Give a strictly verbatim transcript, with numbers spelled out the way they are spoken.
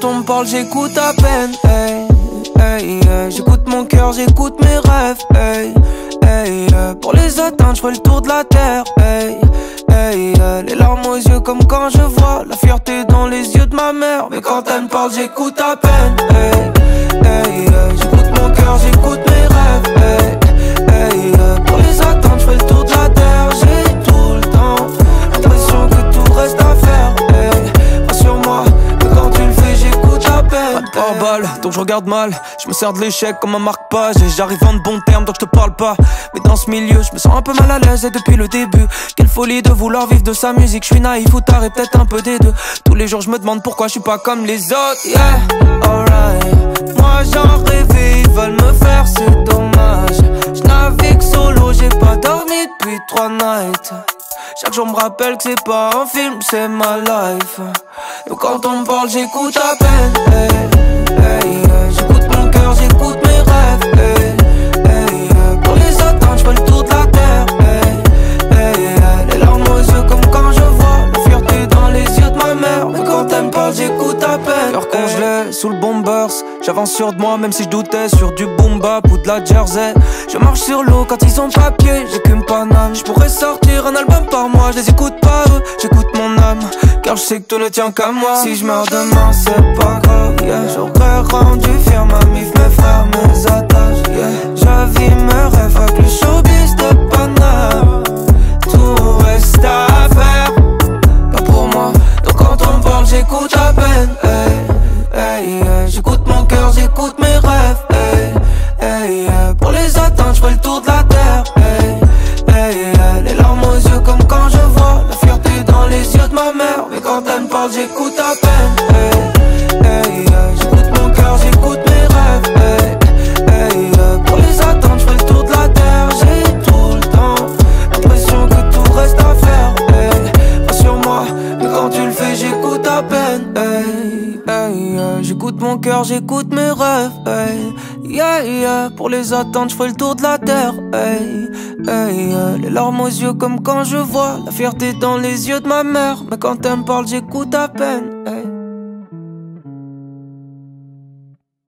Quand on me parle, j'écoute à peine. Hey, hey, hey. J'écoute mon cœur, j'écoute mes rêves. Hey, hey, hey. Pour les atteindre, je fais le tour de la terre. Hey, hey, hey. Les larmes aux yeux comme quand je vois la fierté dans les yeux de ma mère. Mais quand elle me parle, j'écoute à peine. Hey, hey, hey. J'écoute mon cœur, j'écoute mes rêves. Hey, hey, hey. Pour les atteindre, je fais le tour de la terre. J'ai tout le temps l'impression que tout reste à faire. Hey, rassure-moi, hors balle, donc je regarde mal. Je me sers de l'échec comme un marque-page. Et j'arrive en de bons termes, donc je te parle pas. Mais dans ce milieu, je me sens un peu mal à l'aise. Et depuis le début, quelle folie de vouloir vivre de sa musique. Je suis naïf ou tard et peut-être un peu des deux. Tous les jours, je me demande pourquoi je suis pas comme les autres. Yeah, alright. Moi j'en rêvais, ils veulent me faire, c'est dommage. Je navigue solo, j'ai pas dormi depuis trois nights. Chaque jour me rappelle que c'est pas un film, c'est ma life. Donc quand on me parle, j'écoute à peine. Hey, hey, hey. J'écoute mon cœur, j'écoute mes rêves. Hey, hey, hey. Pour les atteindre, je fais le tour de la terre. Hey, hey, hey. Les larmes aux yeux comme quand je vois la fierté dans les yeux de ma mère. Mais quand elle me parle, j'écoute à peine. Leur congelé sous le bombers, j'avance sur de moi même si je doutais. Sur du boom bap ou de la jersey, je marche sur l'eau quand ils ont papier. J'ai qu'une paname, je pourrais sortir un album par mois. Je les écoute pas eux, j'écoute mon âme, car je sais que tout ne tient qu'à moi. Si je meurs demain, c'est pas grave, yeah. J'aurais rendu fier ma mif, mes frères, mes attaches, yeah. J'avis mes rêves avec le showbiz de Paname. Tout reste à faire, pas pour moi. Donc quand on me parle, j'écoute à peine. Hey. Hey, hey, j'écoute mon cœur, j'écoute mes rêves. Hey, hey, hey. Pour les atteindre, je fais le tour de la terre. Hey, hey, hey. Les larmes aux yeux comme quand je vois la fierté dans les yeux de ma mère. Mais quand elle me parle, j'écoute à peine. Hey, hey, hey. J'écoute mon cœur, j'écoute mes rêves. Hey, hey, hey. Pour les atteindre, je fais le tour de la terre. J'ai tout le temps l'impression que tout reste à faire. Hey, rassure-moi, mais quand tu le fais, j'écoute à peine. Hey. Hey, yeah. J'écoute mon cœur, j'écoute mes rêves. Hey, yeah, yeah. Pour les attendre, je fais le tour de la terre. Hey, hey, yeah. Les larmes aux yeux comme quand je vois la fierté dans les yeux de ma mère. Mais quand elle me parle, j'écoute à peine. Hey.